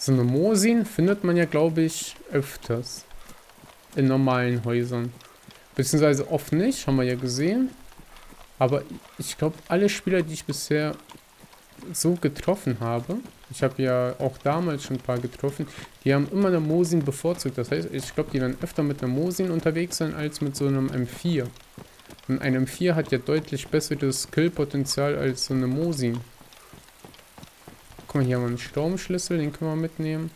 So eine Mosin findet man ja, glaube ich, öfters. In normalen Häusern. Beziehungsweise oft nicht, haben wir ja gesehen. Aber ich glaube, alle Spieler, die ich bisher so getroffen habe, ich habe ja auch damals schon ein paar getroffen, die haben immer eine Mosin bevorzugt. Das heißt, ich glaube, die werden öfter mit einer Mosin unterwegs sein, als mit so einem M4. Und ein M4 hat ja deutlich besseres Skillpotenzial als so eine Mosin. Guck mal, hier haben wir einen Stromschlüssel, den können wir mitnehmen.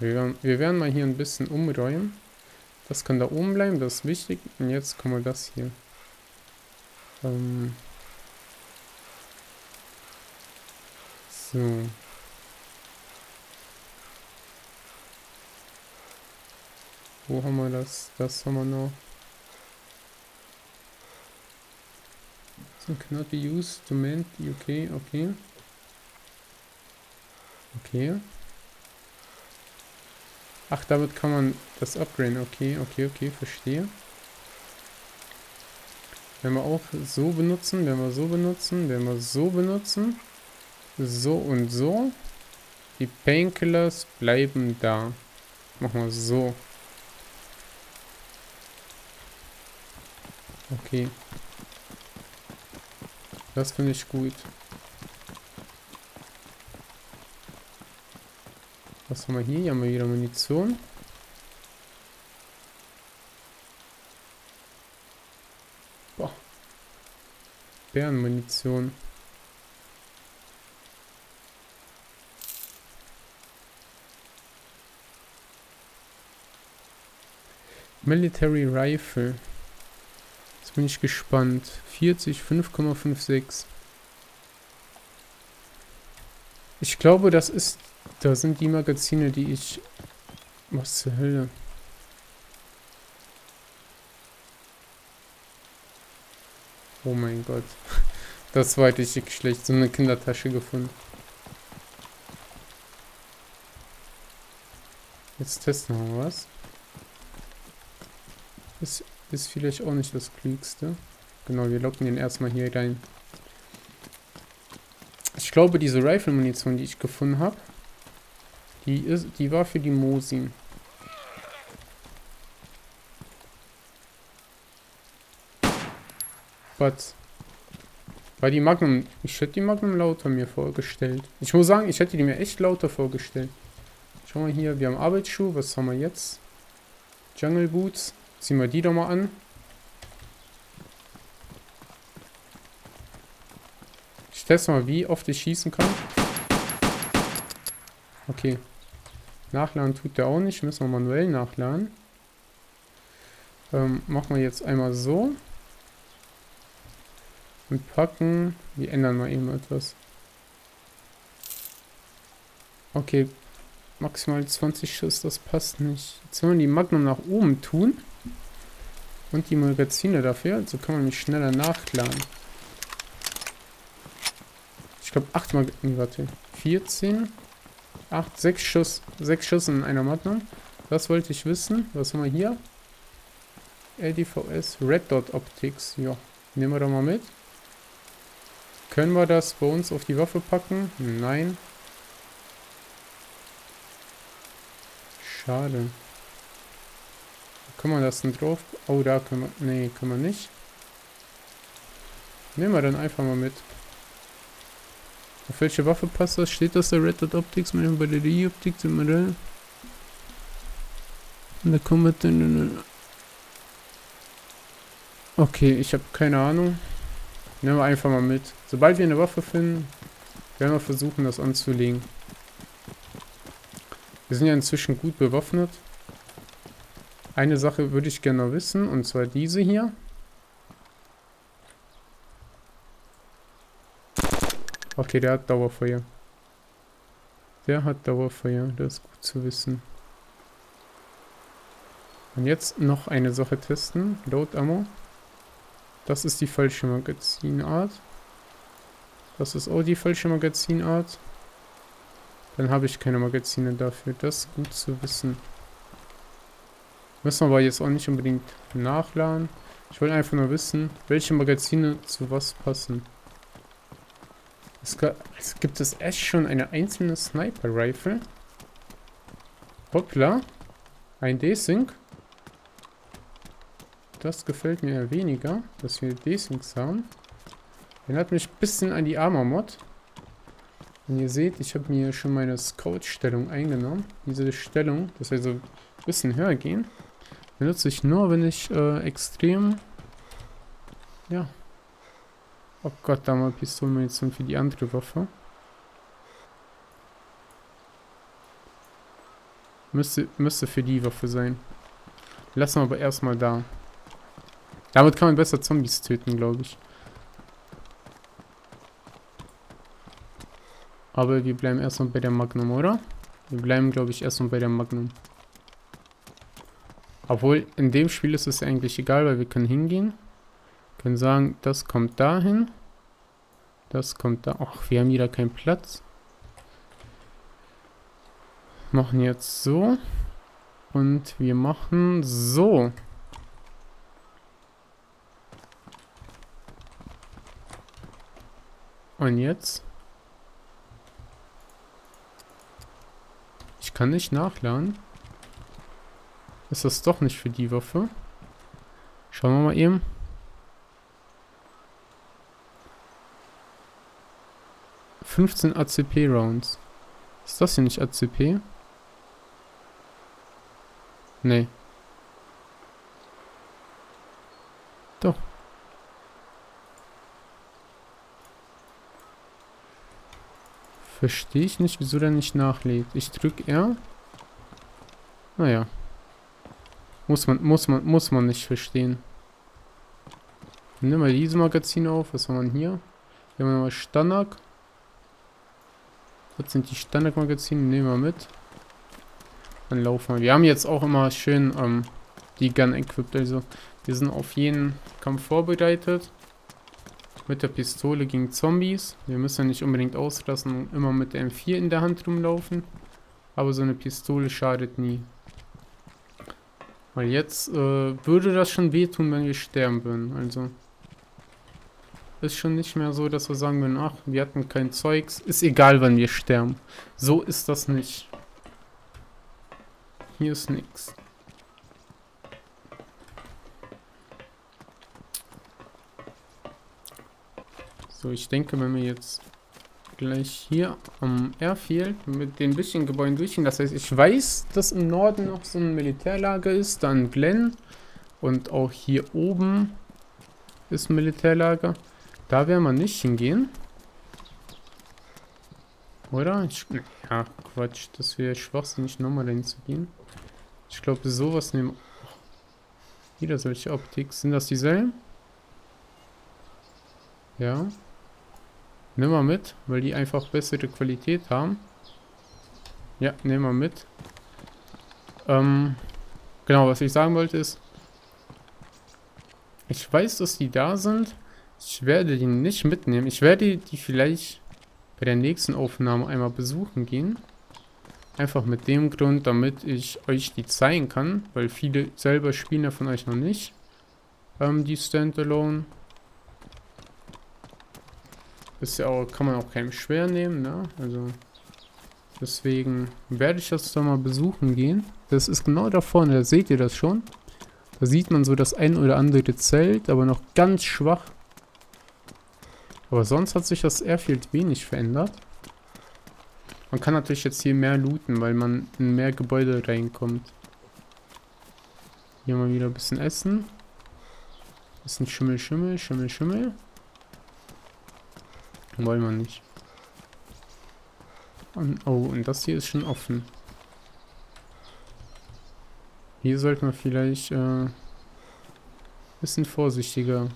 Wir werden mal hier ein bisschen umräumen. Das kann da oben bleiben, das ist wichtig. Und jetzt kommen wir das hier. So. Wo haben wir das? Das haben wir noch. So, cannot be used to mend. Okay, okay. Okay. Ach, damit kann man das upgraden. Okay, okay, okay, verstehe. Werden wir auch so benutzen, werden wir so benutzen, werden wir so benutzen. So und so. Die Painkillers bleiben da. Machen wir so. Okay. Das finde ich gut. Was haben wir hier? Hier haben wir wieder Munition. Boah. Bärenmunition. Military Rifle. Jetzt bin ich gespannt. 40, 5,56. Ich glaube, das ist... Da sind die Magazine, die ich... Was zur Hölle? Oh mein Gott. Das war richtig schlecht. So eine Kindertasche gefunden. Jetzt testen wir was. Das ist vielleicht auch nicht das Klügste. Genau, wir locken den erstmal hier rein. Ich glaube, diese Rifle-Munition, die ich gefunden habe, die war für die Mosin. Was? War die Magnum... Ich hätte die Magnum lauter mir vorgestellt. Ich muss sagen, ich hätte die mir echt lauter vorgestellt. Schau mal hier, wir haben Arbeitsschuhe. Was haben wir jetzt? Jungle Boots. Ziehen wir die doch mal an. Ich teste mal, wie oft ich schießen kann. Okay. Nachladen tut der auch nicht. Müssen wir manuell nachladen. Machen wir jetzt einmal so. Und packen. Wir ändern mal eben etwas. Okay. Maximal 20 Schuss, das passt nicht. Jetzt wollen wir die Magnum nach oben tun. Und die Magazine dafür. So kann man mich schneller nachladen. Ich glaube 8 Magazine. Warte. 14. 8, 6 Schuss. 6 Schuss in einer Magnum. Das wollte ich wissen. Was haben wir hier? LDVS, Red Dot Optics. Ja, nehmen wir doch mal mit. Können wir das bei uns auf die Waffe packen? Nein. Schade. Kann man das denn drauf? Oh, da können wir... Nee, können wir nicht. Nehmen wir dann einfach mal mit. Auf welche Waffe passt das? Steht das da? Red Dot Optics, meine Batterie Optik sind wir da. Und da kommen wir dann. Okay, ich habe keine Ahnung. Nehmen wir einfach mal mit. Sobald wir eine Waffe finden, werden wir versuchen, das anzulegen. Wir sind ja inzwischen gut bewaffnet. Eine Sache würde ich gerne wissen, und zwar diese hier. Okay, der hat Dauerfeuer. Der hat Dauerfeuer, das ist gut zu wissen. Und jetzt noch eine Sache testen. Load Ammo. Das ist die falsche Magazinart. Das ist auch die falsche Magazinart. Dann habe ich keine Magazine dafür, das ist gut zu wissen. Müssen wir aber jetzt auch nicht unbedingt nachladen. Ich wollte einfach nur wissen, welche Magazine zu was passen. Es gibt es echt schon eine einzelne Sniper-Rifle. Hoppla. Ein Desync. Das gefällt mir ja weniger, dass wir Desyncs haben. Erinnert mich ein bisschen an die Armor-Mod. Und ihr seht, ich habe mir schon meine Scout-Stellung eingenommen. Diese Stellung, dass wir so ein bisschen höher gehen, benutze ich nur, wenn ich extrem... Ja. Oh Gott, da mal Pistolmunition für die andere Waffe. Müsste für die Waffe sein. Lassen wir aber erstmal da. Damit kann man besser Zombies töten, glaube ich. Aber wir bleiben erstmal bei der Magnum, oder? Wir bleiben, glaube ich, erstmal bei der Magnum. Obwohl, in dem Spiel ist es eigentlich egal, weil wir können hingehen. Können sagen, das kommt dahin. Das kommt da. Ach, wir haben wieder keinen Platz. Machen jetzt so. Und wir machen so. Und jetzt? Ich kann nicht nachladen. Ist das doch nicht für die Waffe? Schauen wir mal eben. ...15 ACP-Rounds. Ist das hier nicht ACP? Nee. Doch. Verstehe ich nicht, wieso der nicht nachlädt. Ich drücke R. Naja. Muss man nicht verstehen. Nimm mal dieses Magazin auf. Was haben wir denn hier? Hier haben wir nochmal Stanag. Das sind die Standardmagazine, nehmen wir mit. Dann laufen wir. Wir haben jetzt auch immer schön die Gun equipped, also wir sind auf jeden Kampf vorbereitet. Mit der Pistole gegen Zombies. Wir müssen ja nicht unbedingt auslassen und immer mit der M4 in der Hand rumlaufen. Aber so eine Pistole schadet nie. Weil jetzt würde das schon wehtun, wenn wir sterben würden, also... Ist schon nicht mehr so, dass wir sagen würden, ach, wir hatten kein Zeugs. Ist egal, wann wir sterben. So ist das nicht. Hier ist nichts. So, ich denke, wenn wir jetzt gleich hier am Airfield mit den bisschen Gebäuden durchgehen, das heißt, ich weiß, dass im Norden noch so ein Militärlager ist, dann Glen und auch hier oben ist ein Militärlager. Da werden wir nicht hingehen. Oder? Ja, Quatsch. Das wäre schwachsinnig, nochmal dahin zu gehen. Ich glaube, sowas nehmen... Wieder solche Optik. Sind das dieselben? Ja. Nehmen wir mit, weil die einfach bessere Qualität haben. Ja, nehmen wir mit. Genau, was ich sagen wollte ist... Ich weiß, dass die da sind. Ich werde die nicht mitnehmen. Ich werde die vielleicht bei der nächsten Aufnahme einmal besuchen gehen. Einfach mit dem Grund, damit ich euch die zeigen kann. Weil viele selber spielen ja von euch noch nicht. Die Standalone. Ist ja auch, kann man auch keinem schwer nehmen, ne? Also deswegen werde ich das dann mal besuchen gehen. Das ist genau da vorne, da seht ihr das schon. Da sieht man so das ein oder andere Zelt, aber noch ganz schwach. Aber sonst hat sich das Airfield wenig verändert. Man kann natürlich jetzt hier mehr looten, weil man in mehr Gebäude reinkommt. Hier mal wieder ein bisschen Essen. Bisschen Schimmel. Wollen wir nicht. Und, oh, und das hier ist schon offen. Hier sollte man vielleicht ein bisschen vorsichtiger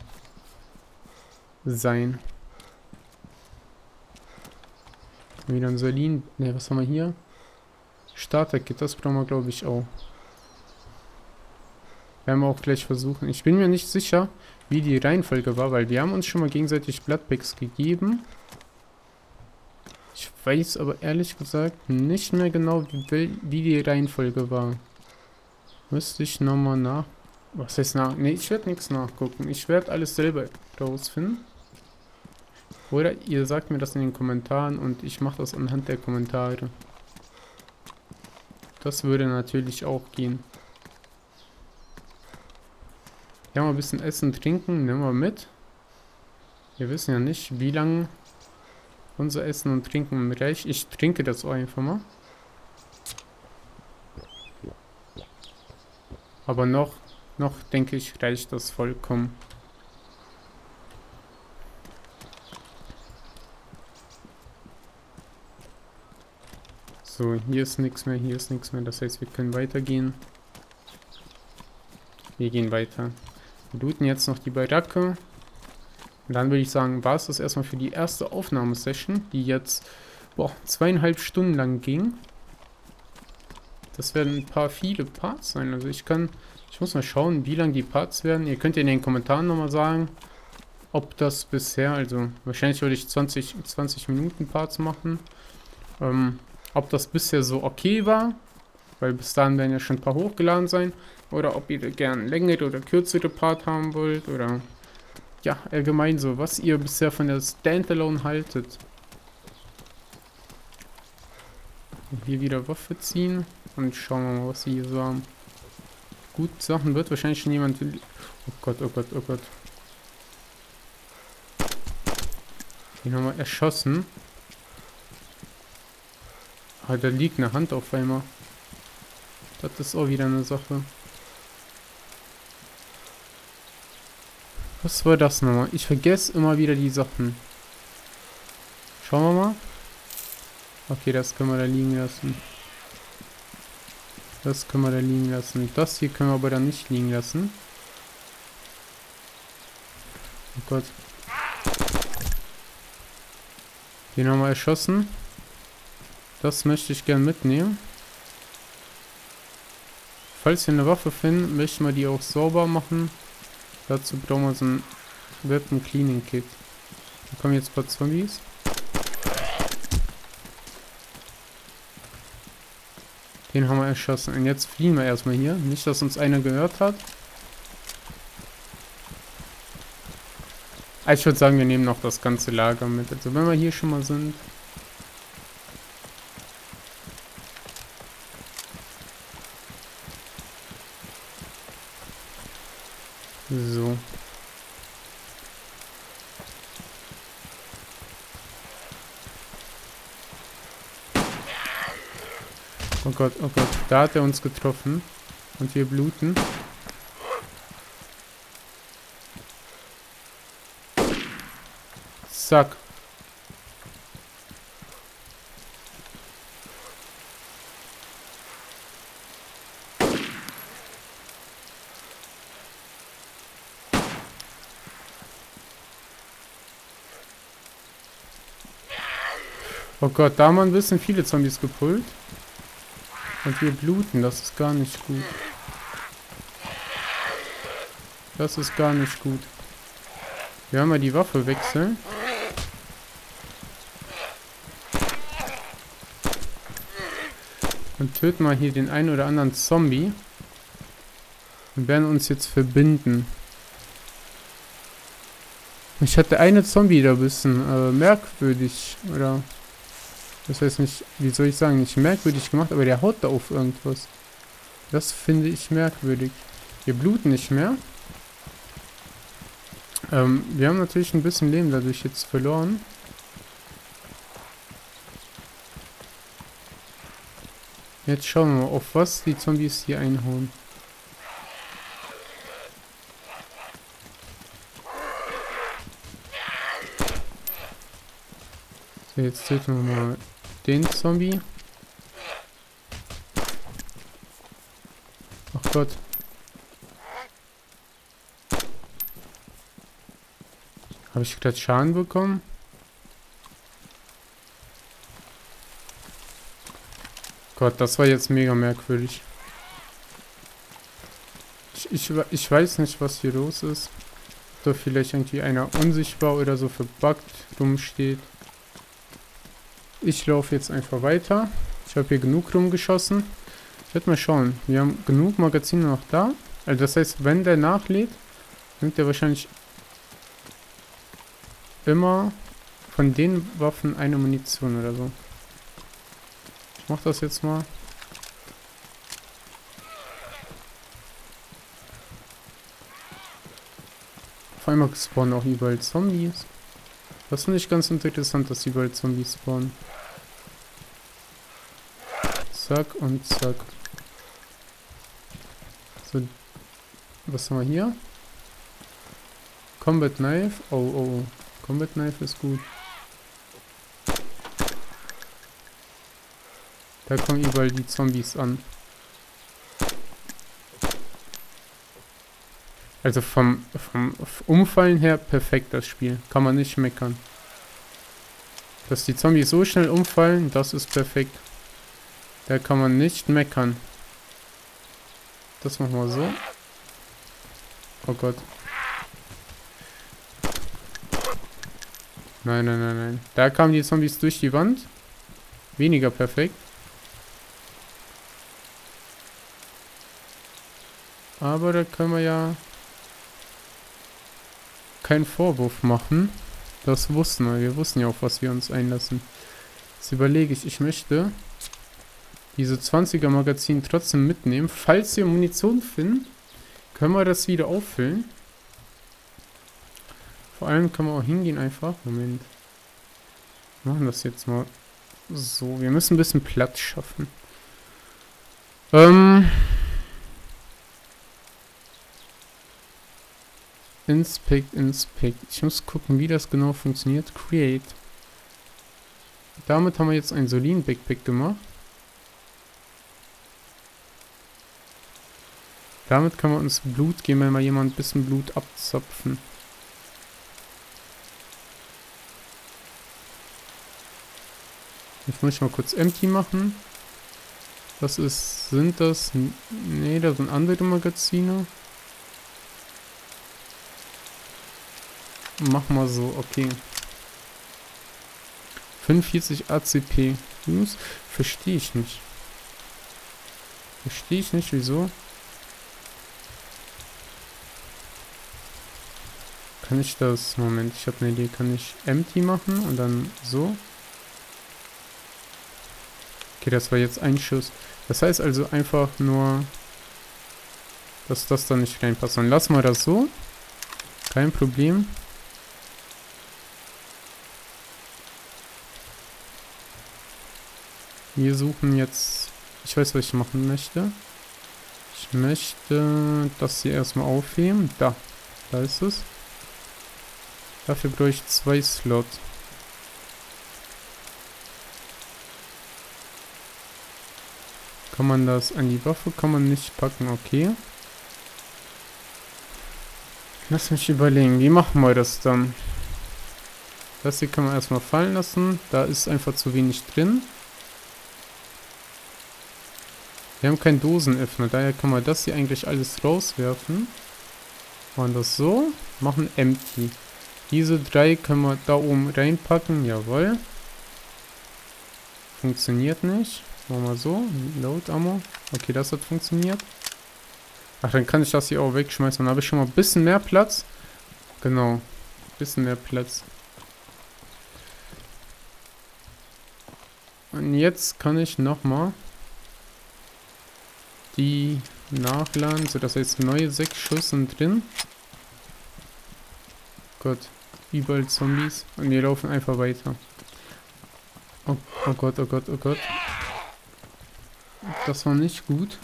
sein. Wieder ein Salin. Ne, was haben wir hier? Starterkit, das brauchen wir, glaube ich, auch. Werden wir auch gleich versuchen. Ich bin mir nicht sicher, wie die Reihenfolge war, weil wir haben uns schon mal gegenseitig Bloodbags gegeben. Ich weiß aber ehrlich gesagt nicht mehr genau, wie die Reihenfolge war. Müsste ich nochmal nach... Was heißt nach? Ne, ich werde nichts nachgucken. Ich werde alles selber rausfinden. Oder ihr sagt mir das in den Kommentaren und ich mache das anhand der Kommentare. Das würde natürlich auch gehen. Ja, mal ein bisschen Essen, Trinken nehmen wir mit. Wir wissen ja nicht, wie lange unser Essen und Trinken reicht. Ich trinke das einfach mal. Aber noch denke ich, reicht das vollkommen. So, hier ist nichts mehr, hier ist nichts mehr. Das heißt, wir können weitergehen. Wir gehen weiter. Wir looten jetzt noch die Baracke. Und dann würde ich sagen, war es das erstmal für die erste Aufnahmesession, die jetzt 2,5 Stunden lang ging. Das werden ein paar viele Parts sein. Also ich muss mal schauen, wie lang die Parts werden. Ihr könnt in den Kommentaren nochmal sagen, ob das bisher, also wahrscheinlich würde ich 20 Minuten Parts machen. Ob das bisher so okay war, weil bis dahin werden ja schon ein paar hochgeladen sein, oder ob ihr gern längere oder kürzere Part haben wollt, oder ja, allgemein so, was ihr bisher von der Standalone haltet. Hier wieder Waffe ziehen und schauen wir mal, was wir hier so haben. Gut, Sachen wird wahrscheinlich schon jemand... Oh Gott, oh Gott, oh Gott. Den haben wir erschossen. Ah, da liegt eine Hand auf einmal. Das ist auch wieder eine Sache. Was war das nochmal? Ich vergesse immer wieder die Sachen. Schauen wir mal. Okay, das können wir da liegen lassen. Das können wir da liegen lassen. Das hier können wir aber dann nicht liegen lassen. Oh Gott. Den haben wir erschossen. Das möchte ich gern mitnehmen. Falls wir eine Waffe finden, möchten wir die auch sauber machen. Dazu brauchen wir so ein Weapon Cleaning Kit. Da kommen jetzt ein paar Zombies. Den haben wir erschossen. Und jetzt fliehen wir erstmal hier. Nicht, dass uns einer gehört hat. Ich würde sagen, wir nehmen noch das ganze Lager mit. Also wenn wir hier schon mal sind... So. Oh Gott, oh Gott. Da hat er uns getroffen. Und wir bluten. Zack. Oh Gott, da haben wir ein bisschen viele Zombies gepullt. Und wir bluten, das ist gar nicht gut. Das ist gar nicht gut. Wir haben mal die Waffe wechseln. Und töten mal hier den einen oder anderen Zombie. Und werden uns jetzt verbinden. Ich hatte eine Zombie da ein bisschen merkwürdig, oder... Das heißt nicht, wie soll ich sagen, nicht merkwürdig gemacht, aber der haut da auf irgendwas. Das finde ich merkwürdig. Wir bluten nicht mehr. Wir haben natürlich ein bisschen Leben dadurch jetzt verloren. Jetzt schauen wir mal, auf was die Zombies hier einhauen. So, jetzt töten wir mal den Zombie. Ach Gott. Habe ich gerade Schaden bekommen? Gott, das war jetzt mega merkwürdig. Ich weiß nicht, was hier los ist. Ob da vielleicht irgendwie einer unsichtbar oder so verbuggt rumsteht. Ich laufe jetzt einfach weiter. Ich habe hier genug rumgeschossen. Ich werde mal schauen. Wir haben genug Magazine noch da. Also das heißt, wenn der nachlädt, nimmt er wahrscheinlich immer von den Waffen eine Munition oder so. Ich mach das jetzt mal. Vor allem spawnen auch überall Zombies. Das finde ich ganz interessant, dass überall Zombies spawnen. Zack und zack. So, was haben wir hier? Combat Knife. Oh, oh. Combat Knife ist gut. Da kommen überall die Zombies an. Also vom Umfallen her perfekt das Spiel. Kann man nicht meckern. Dass die Zombies so schnell umfallen, das ist perfekt. Da kann man nicht meckern. Das machen wir so. Oh Gott. Nein, nein, nein, nein. Da kamen die Zombies durch die Wand. Weniger perfekt. Aber da können wir ja keinen Vorwurf machen. Das wussten wir. Wir wussten ja, auf was wir uns einlassen. Jetzt überlege ich. Ich möchte diese 20er Magazin trotzdem mitnehmen. Falls wir Munition finden, können wir das wieder auffüllen. Vor allem können wir auch hingehen einfach. Moment. Wir machen das jetzt mal so. Wir müssen ein bisschen Platz schaffen. Inspect, Inspect. Ich muss gucken, wie das genau funktioniert. Create. Damit haben wir jetzt einen soliden Backpack gemacht. Damit können wir uns Blut geben, wenn wir jemand ein bisschen Blut abzapfen. Jetzt muss ich mal kurz empty machen. Das ist, sind das, nee, da sind andere Magazine. Mach mal so, okay. 45 ACP. Verstehe ich nicht. Verstehe ich nicht, wieso? Kann ich das... Moment, ich habe eine Idee. Kann ich empty machen und dann so? Okay, das war jetzt ein Schuss. Das heißt also einfach nur, dass das da nicht reinpasst. Dann lassen wir das so. Kein Problem. Wir suchen jetzt... Ich weiß, was ich machen möchte. Ich möchte das hier erstmal aufheben. Da. Da ist es. Dafür brauche ich 2 Slots. Kann man das an die Waffe? Kann man nicht packen, okay. Lass mich überlegen, wie machen wir das dann? Das hier kann man erstmal fallen lassen. Da ist einfach zu wenig drin. Wir haben keinen Dosenöffner, daher kann man das hier eigentlich alles rauswerfen. Machen das so. Machen empty. Diese 3 können wir da oben reinpacken, jawohl. Funktioniert nicht. Machen wir so, Load Ammo. Okay, das hat funktioniert. Ach, dann kann ich das hier auch wegschmeißen. Dann habe ich schon mal ein bisschen mehr Platz. Genau, ein bisschen mehr Platz. Und jetzt kann ich nochmal die nachladen, sodass jetzt neue 6 Schuss sind drin. Gott. Überall Zombies. Und wir laufen einfach weiter. Oh, oh Gott, oh Gott, oh Gott. Das war nicht gut.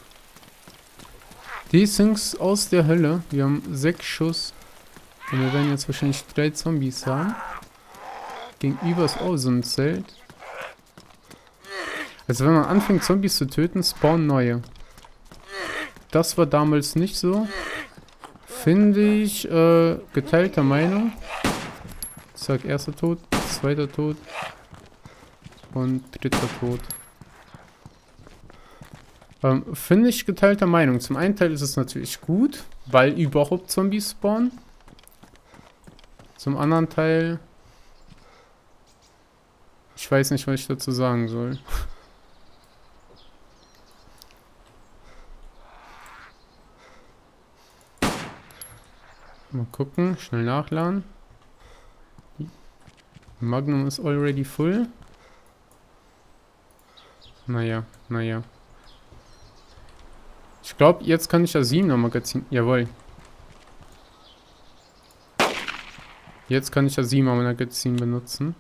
Die Syncs aus der Hölle. Wir haben 6 Schuss. Und wir werden jetzt wahrscheinlich 3 Zombies haben. Gegenüber ist auch so ein Zelt. Also wenn man anfängt Zombies zu töten, spawnen neue. Das war damals nicht so. Finde ich geteilter Meinung. Zack, erster Tod, zweiter Tod und dritter Tod. Finde ich geteilter Meinung. Zum einen Teil ist es natürlich gut, weil überhaupt Zombies spawnen. Zum anderen Teil... Ich weiß nicht, was ich dazu sagen soll. Mal gucken, schnell nachladen. Magnum ist already full. Naja, naja. Ich glaube, jetzt kann ich das 7er Magazin... Jawohl. Jetzt kann ich das 7er Magazin benutzen.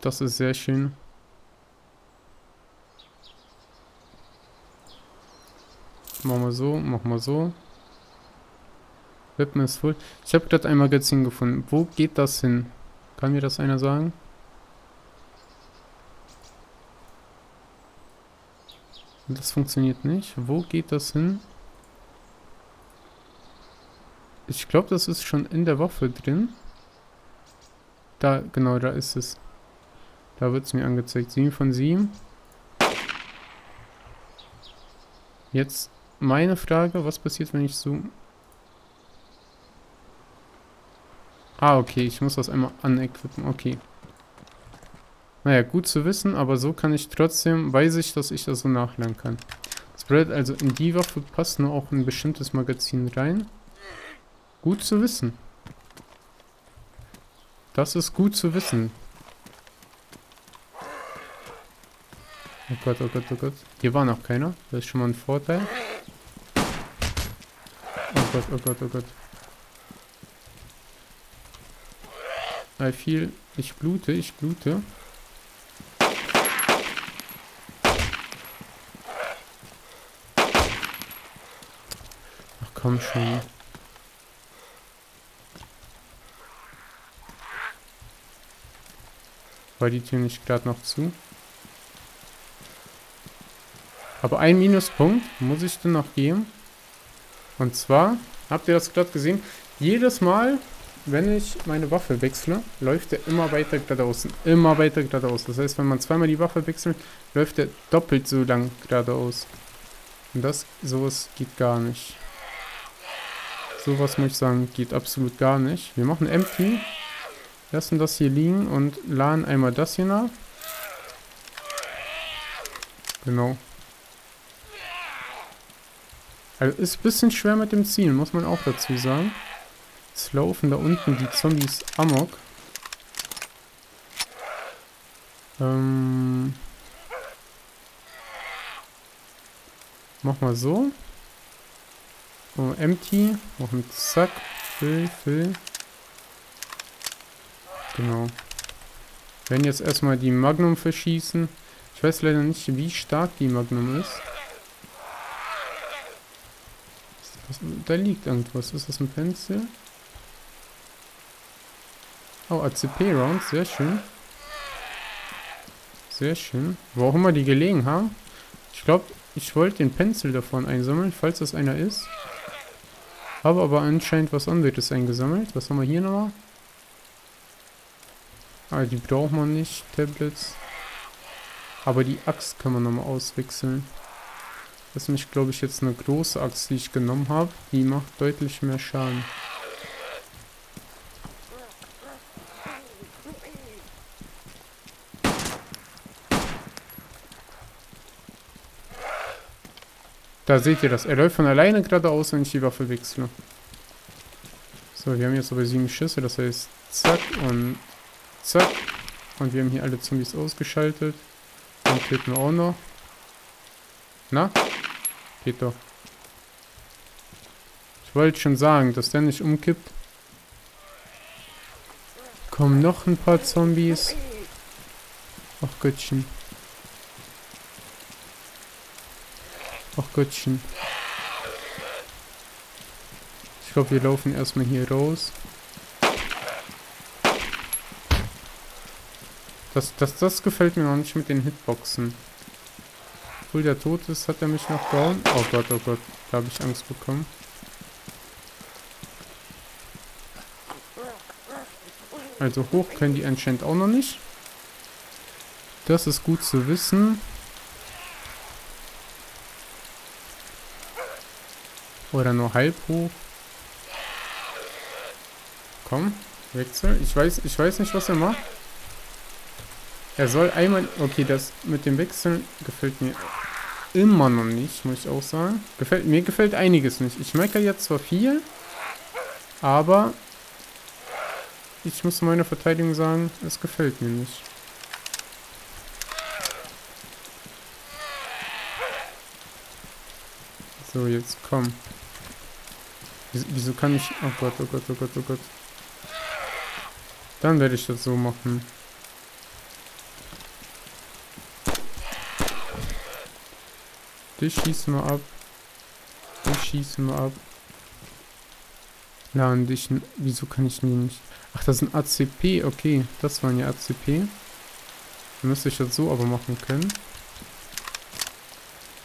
Das ist sehr schön. Machen wir so, machen wir so. Weapon ist voll. Ich habe gerade ein Magazin gefunden. Wo geht das hin? Kann mir das einer sagen? Das funktioniert nicht. Wo geht das hin? Ich glaube, das ist schon in der Waffe drin. Da, genau, da ist es. Da wird es mir angezeigt. 7 von 7. Jetzt meine Frage, was passiert, wenn ich zoome? Ah, okay, ich muss das einmal anequippen, okay. Naja, gut zu wissen, aber so kann ich trotzdem, weiß ich, dass ich das so nachladen kann. Das bedeutet also, in die Waffe passt nur auch ein bestimmtes Magazin rein. Gut zu wissen. Das ist gut zu wissen. Oh Gott, oh Gott, oh Gott. Hier war noch keiner. Das ist schon mal ein Vorteil. Oh Gott, oh Gott, oh Gott. I feel. Ich blute, ich blute. Ach komm schon. War die Tür nicht gerade noch zu? Aber einen Minuspunkt muss ich dann noch geben. Und zwar, habt ihr das gerade gesehen? Jedes Mal, wenn ich meine Waffe wechsle, läuft er immer weiter geradeaus. Immer weiter geradeaus. Das heißt, wenn man zweimal die Waffe wechselt, läuft er doppelt so lang geradeaus. Und das, sowas geht gar nicht. Sowas muss ich sagen, geht absolut gar nicht. Wir machen Empty. Lassen das hier liegen und laden einmal das hier nach. Genau. Also ist ein bisschen schwer mit dem Zielen, muss man auch dazu sagen. Jetzt laufen da unten die Zombies amok. Mach mal so. Oh, empty. Machen zack. Fill, fill. Genau. Werden jetzt erstmal die Magnum verschießen. Ich weiß leider nicht, wie stark die Magnum ist. Da liegt irgendwas. Ist das ein Pencil? Oh, ACP-Rounds. Sehr schön. Sehr schön. Wo auch immer die gelegen haben. Ich glaube, ich wollte den Pencil davon einsammeln, falls das einer ist. Habe aber anscheinend was anderes eingesammelt. Was haben wir hier nochmal? Ah, die braucht man nicht. Tablets. Aber die Axt kann man nochmal auswechseln. Das ist nämlich, glaube ich, jetzt eine große Axt, die ich genommen habe. Die macht deutlich mehr Schaden. Da seht ihr das. Er läuft von alleine geradeaus, wenn ich die Waffe wechsle. So, wir haben jetzt aber 7 Schüsse. Das heißt, zack und zack. Und wir haben hier alle Zombies ausgeschaltet. Den töten wir auch noch. Na? Geht doch. Ich wollte schon sagen, dass der nicht umkippt. Kommen noch ein paar Zombies. Ach Göttchen. Ach Göttchen. Ich glaube, wir laufen erstmal hier raus. Das gefällt mir noch nicht mit den Hitboxen. Obwohl der tot ist, hat er mich noch gehauen. Oh Gott, da habe ich Angst bekommen. Also hoch können die anscheinend auch noch nicht. Das ist gut zu wissen. Oder nur halb hoch. Komm, wechsel. Ich weiß nicht, was er macht. Er soll einmal... Okay, das mit dem Wechseln gefällt mir immer noch nicht, muss ich auch sagen. Mir gefällt einiges nicht. Ich meckere jetzt zwar viel, aber ich muss meiner Verteidigung sagen, es gefällt mir nicht. So, jetzt komm. Wieso kann ich... Oh Gott, oh Gott, oh Gott, oh Gott. Dann werde ich das so machen. Dich schießen wir ab. Dich schießen wir ab. Nein, dich... Wieso kann ich den nicht... Ach, das sind ACP. Okay, das waren ja ACP. Dann müsste ich das so aber machen können.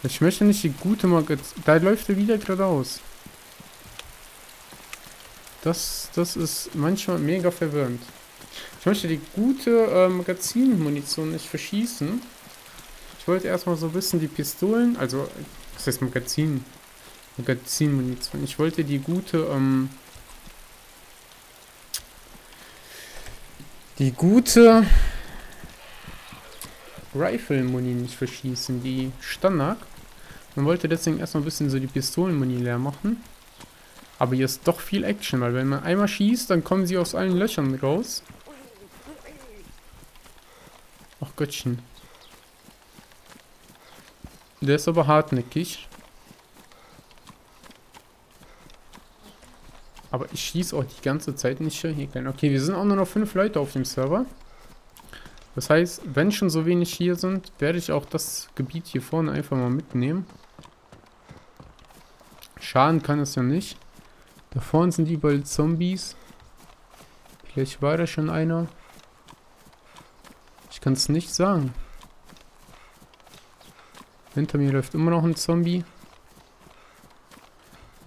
Ich möchte nicht die gute Magazin... Da läuft er wieder geradeaus. Das ist manchmal mega verwirrend. Ich möchte die gute Magazin-Munition nicht verschießen. Ich wollte erstmal so wissen, die Pistolen... Also, was heißt Magazin? Magazin-Munition. Ich wollte die gute... die gute... Rifle-Muni nicht verschießen, die Stanag. Man wollte deswegen erstmal ein bisschen so die Pistolenmuni leer machen. Aber hier ist doch viel Action, weil wenn man einmal schießt, dann kommen sie aus allen Löchern raus. Ach Gottchen. Der ist aber hartnäckig. Aber ich schieße auch die ganze Zeit nicht hier rein. Okay, wir sind auch nur noch 5 Leute auf dem Server. Das heißt, wenn schon so wenig hier sind, werde ich auch das Gebiet hier vorne einfach mal mitnehmen. Schaden kann es ja nicht. Da vorne sind überall Zombies. Vielleicht war da schon einer. Ich kann es nicht sagen. Hinter mir läuft immer noch ein Zombie.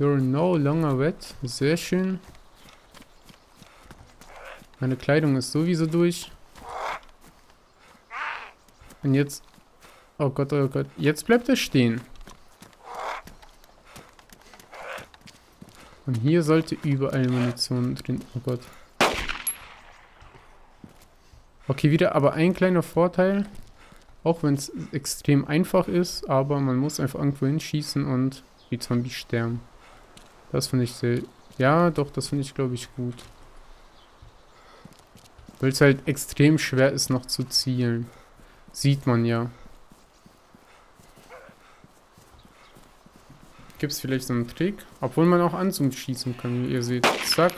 You're no longer wet. Sehr schön. Meine Kleidung ist sowieso durch. Und jetzt... Oh Gott, oh Gott. Jetzt bleibt er stehen. Und hier sollte überall Munition drin... Oh Gott. Okay, wieder aber ein kleiner Vorteil. Auch wenn es extrem einfach ist, aber man muss einfach irgendwo hinschießen und die Zombies sterben. Das finde ich sehr... Ja, doch, das finde ich, glaube ich, gut. Weil es halt extrem schwer ist, noch zu zielen. Sieht man ja. Gibt es vielleicht so einen Trick? Obwohl man auch Anzug schießen kann, wie ihr seht. Zack.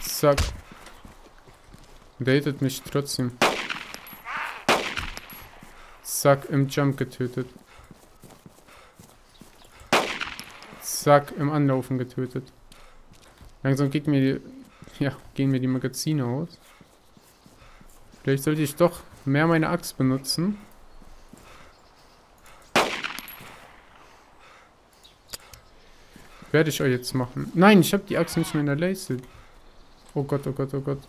Zack. Datet mich trotzdem. Zack, im Jump getötet. Zack, im Anlaufen getötet. Langsam geht mir die, ja, gehen mir die Magazine aus. Vielleicht sollte ich doch mehr meine Axt benutzen. Werde ich euch jetzt machen. Nein, ich habe die Axt nicht mehr in der Leiste. Oh Gott, oh Gott, oh Gott.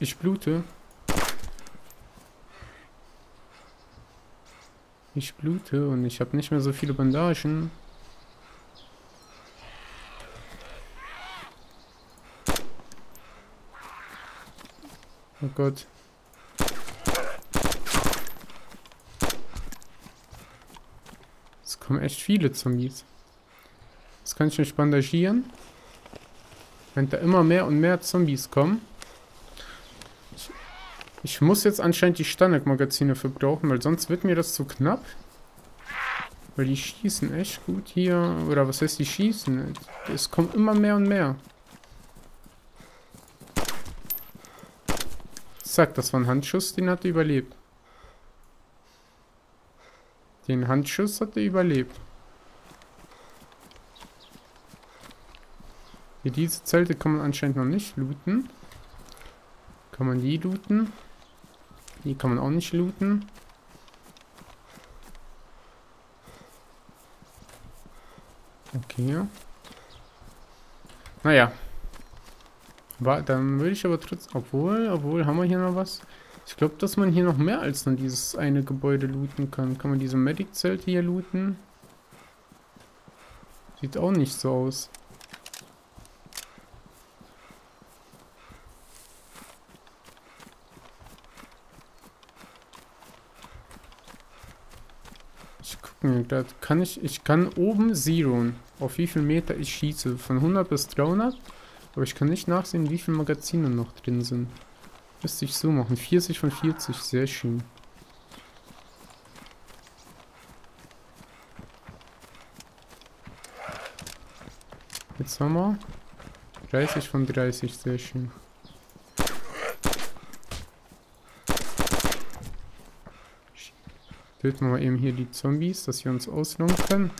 Ich blute. Ich blute und ich habe nicht mehr so viele Bandagen. Oh Gott. Es kommen echt viele Zombies. Jetzt kann ich mich bandagieren. Wenn da immer mehr und mehr Zombies kommen. Ich muss jetzt anscheinend die Standardmagazine verbrauchen, weil sonst wird mir das zu knapp. Weil die schießen echt gut hier. Oder was heißt die schießen? Es kommen immer mehr und mehr. Zack, das war ein Handschuss, den hat er überlebt. Den Handschuss hat er überlebt. Hier diese Zelte kann man anscheinend noch nicht looten. Kann man die looten? Die kann man auch nicht looten. Okay. Naja. Dann würde ich aber trotzdem... Obwohl, haben wir hier noch was? Ich glaube, dass man hier noch mehr als nur dieses eine Gebäude looten kann. Kann man diese Medic-Zelte hier looten? Sieht auch nicht so aus. Ich gucke mir gerade... Ich kann oben zeroen, auf wie viel Meter ich schieße. Von 100 bis 300... Aber ich kann nicht nachsehen, wie viele Magazine noch drin sind. Müsste ich so machen. 40 von 40, sehr schön. Jetzt haben wir 30 von 30, sehr schön. Töten wir mal eben hier die Zombies, dass wir uns auslohnen können.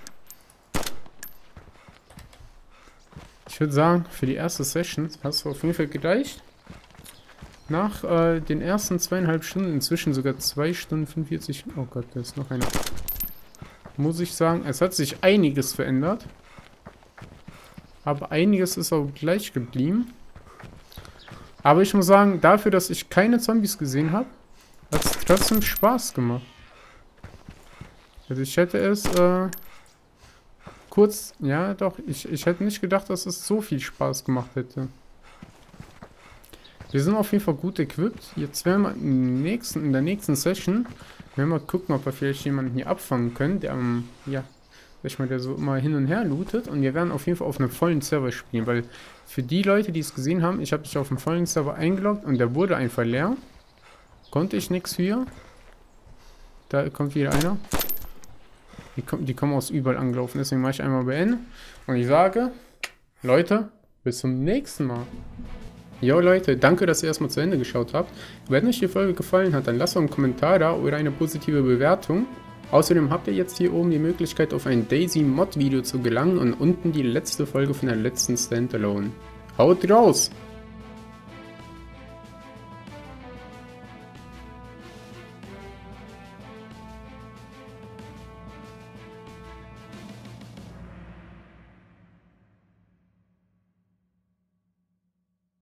Ich würde sagen, für die erste Session hat es auf jeden Fall gereicht. Nach den ersten 2,5 Stunden, inzwischen sogar 2 Stunden 45... Oh Gott, da ist noch einer. Muss ich sagen, es hat sich einiges verändert. Aber einiges ist auch gleich geblieben. Aber ich muss sagen, dafür, dass ich keine Zombies gesehen habe, hat es trotzdem Spaß gemacht. Also ich hätte es kurz, ja doch, ich hätte nicht gedacht, dass es so viel Spaß gemacht hätte. Wir sind auf jeden Fall gut equipped. Jetzt werden wir in der nächsten Session, werden wir gucken, ob wir vielleicht jemanden hier abfangen können, der ja, sag ich mal, der so immer hin und her lootet. Und wir werden auf jeden Fall auf einem vollen Server spielen, weil für die Leute, die es gesehen haben, ich habe mich auf einem vollen Server eingeloggt und der wurde einfach leer. Konnte ich nichts für. Da kommt wieder einer. Die kommen aus überall angelaufen, deswegen mache ich einmal beenden. Und ich sage, Leute, bis zum nächsten Mal. Jo Leute, danke, dass ihr erstmal zu Ende geschaut habt. Wenn euch die Folge gefallen hat, dann lasst einen Kommentar da oder eine positive Bewertung. Außerdem habt ihr jetzt hier oben die Möglichkeit, auf ein Daisy-Mod-Video zu gelangen und unten die letzte Folge von der letzten Standalone. Haut raus!